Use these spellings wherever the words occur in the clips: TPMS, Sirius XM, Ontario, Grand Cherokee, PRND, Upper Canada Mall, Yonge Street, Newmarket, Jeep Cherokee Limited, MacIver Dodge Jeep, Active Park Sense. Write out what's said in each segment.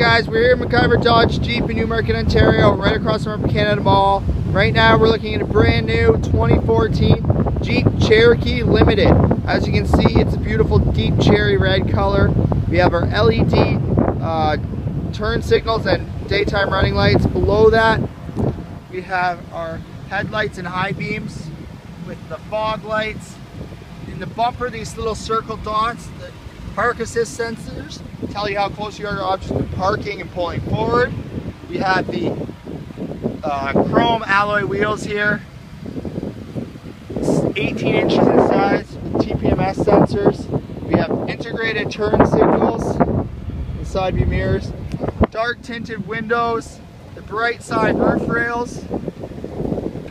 guys, we're here at MacIver Dodge Jeep in Newmarket, Ontario, right across from Upper Canada Mall. Right now we're looking at a brand new 2014 Jeep Cherokee Limited. As you can see, it's a beautiful deep cherry red color. We have our LED turn signals and daytime running lights. Below that we have our headlights and high beams with the fog lights. In the bumper, these little circle dots, the park assist sensors tell you how close you are to objects with parking and pulling forward. We have the chrome alloy wheels here. It's 18 inches in size with TPMS sensors. We have integrated turn signals, the side view mirrors, dark tinted windows, the bright side roof rails,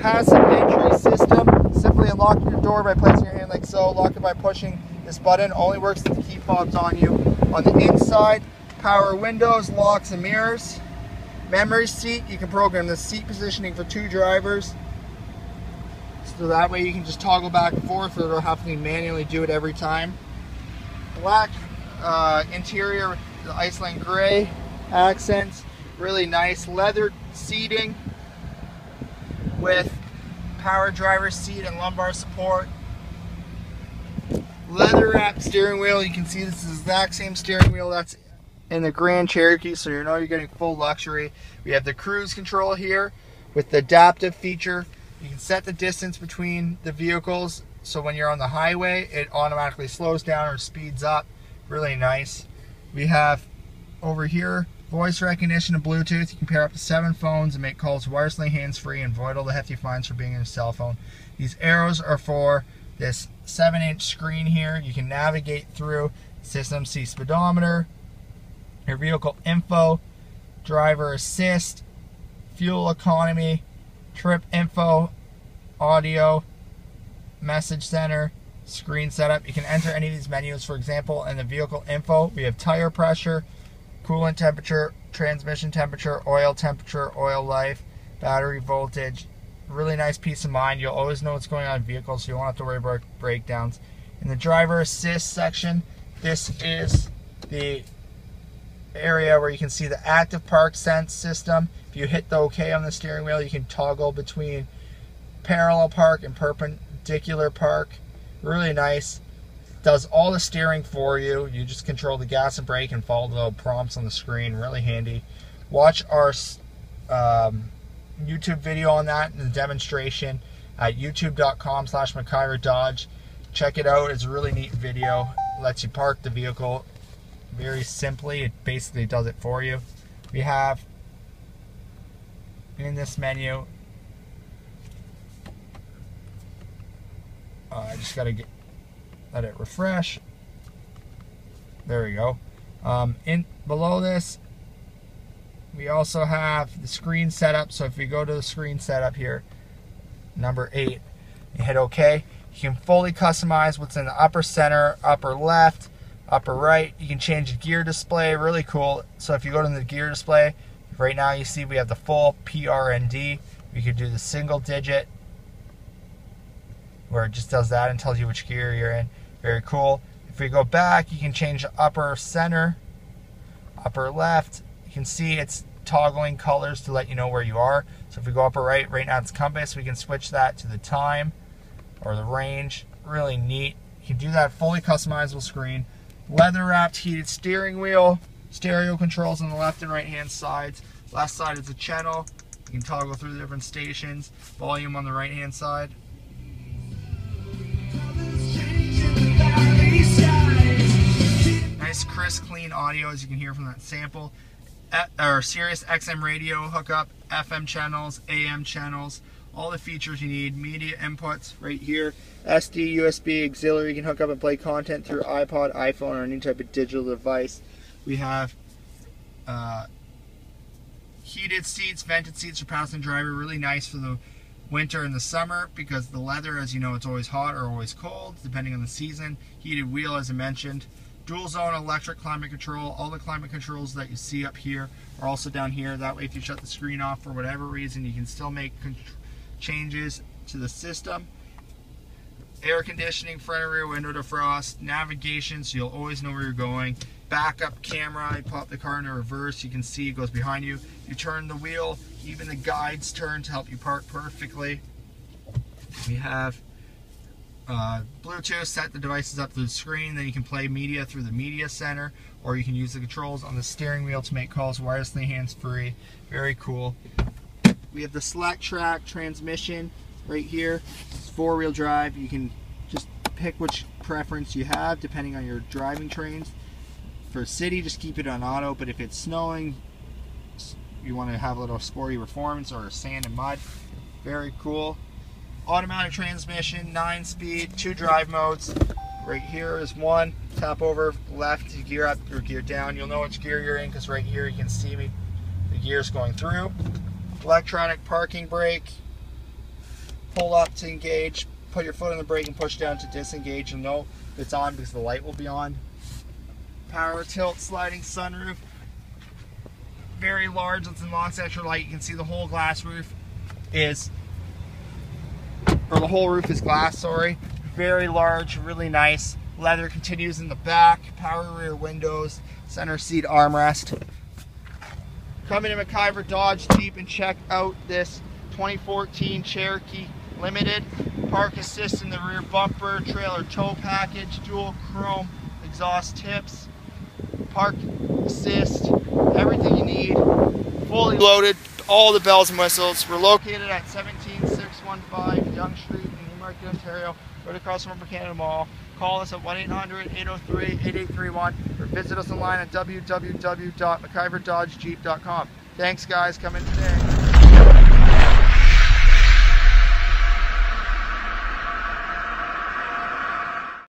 passive entry system. Simply unlock your door by placing your hand like so, lock it by pushing this button. Only works if the key fob's on you. On the inside, power windows, locks and mirrors. Memory seat, you can program the seat positioning for two drivers, so that way you can just toggle back and forth without having to manually do it every time. Black interior, the Iceland gray accents, really nice leather seating with power driver's seat and lumbar support. Leather wrapped steering wheel, you can see this is the exact same steering wheel that's in the Grand Cherokee, so you know you're getting full luxury. We have the cruise control here with the adaptive feature. You can set the distance between the vehicles, so when you're on the highway it automatically slows down or speeds up. Really nice. We have over here voice recognition and Bluetooth. You can pair up to 7 phones and make calls wirelessly, hands-free, and avoid all the hefty fines for being on your cell phone. These arrows are for this 7-inch screen here. You can navigate through system, see speedometer, your vehicle info, driver assist, fuel economy, trip info, audio, message center, screen setup. You can enter any of these menus. For example, in the vehicle info, we have tire pressure, coolant temperature, transmission temperature, oil life, battery voltage. Really nice peace of mind. You'll always know what's going on in vehicles, so you won't have to worry about breakdowns. In the driver assist section, this is the area where you can see the Active Park Sense system. If you hit the OK on the steering wheel, you can toggle between parallel park and perpendicular park. Really nice. Does all the steering for you. You just control the gas and brake and follow the prompts on the screen. Really handy. Watch our YouTube video on that and the demonstration at youtube.com/MacIver Dodge. Check it out. It's a really neat video. Lets you park the vehicle very simply. It basically does it for you. We have in this menu, I just got to let it refresh. There we go. In below this, we also have the screen setup. So if we go to the screen setup here, number 8, and hit OK, you can fully customize what's in the upper center, upper left, upper right. You can change the gear display. Really cool. So if you go to the gear display, right now you see we have the full PRND. We could do the single digit, where it just does that and tells you which gear you're in. Very cool. If we go back, you can change the upper center, upper left. You can see it's toggling colors to let you know where you are. So if we go upper right, right now it's compass. We can switch that to the time or the range. Really neat. You can do that fully customizable screen. Leather wrapped heated steering wheel, stereo controls on the left and right hand sides. Left side is the channel. You can toggle through the different stations. Volume on the right hand side. Nice crisp clean audio, as you can hear from that sample. Our Sirius XM radio hookup, FM channels, AM channels, all the features you need. Media inputs right here, SD, USB, auxiliary. You can hook up and play content through iPod, iPhone, or any type of digital device. We have heated seats, vented seats for passenger driver. Really nice for the winter and the summer, because the leather, as you know, it's always hot or always cold depending on the season. Heated wheel, as I mentioned. Dual zone electric climate control. All the climate controls that you see up here are also down here. That way if you shut the screen off for whatever reason, you can still make changes to the system. Air conditioning, front and rear window defrost, navigation, so you'll always know where you're going. backup camera. You pop the car into reverse, you can see it goes behind you. You turn the wheel, even the guides turn to help you park perfectly. We have Bluetooth, set the devices up to the screen, then you can play media through the media center, or you can use the controls on the steering wheel to make calls wirelessly hands-free. Very cool. We have the select track transmission right here. It's four-wheel drive. You can just pick which preference you have depending on your driving trains. For city, just keep it on auto, but if it's snowing, you want to have a little sporty performance or sand and mud. Very cool. Automatic transmission, 9-speed, 2 drive modes. Right here is one. Tap over left to gear up or gear down. You'll know which gear you're in because right here you can see me. The gear's going through. Electronic parking brake. Pull up to engage. Put your foot on the brake and push down to disengage. You'll know it's on because the light will be on. Power tilt sliding sunroof. Very large. It's in long central light. You can see the whole glass roof is... or the whole roof is glass, sorry. Very large, really nice. Leather continues in the back, power rear windows, center seat armrest. Come into MacIver Dodge Jeep and check out this 2014 Cherokee Limited. Park assist in the rear bumper, trailer tow package, dual chrome exhaust tips, park assist, everything you need. Fully loaded, all the bells and whistles. We're located at 17615 Yonge Street in Newmarket, Ontario, right across from Upper Canada Mall. Call us at 1-800-803-8831 or visit us online at www.maciverdodgejeep.com. Thanks guys, come in today.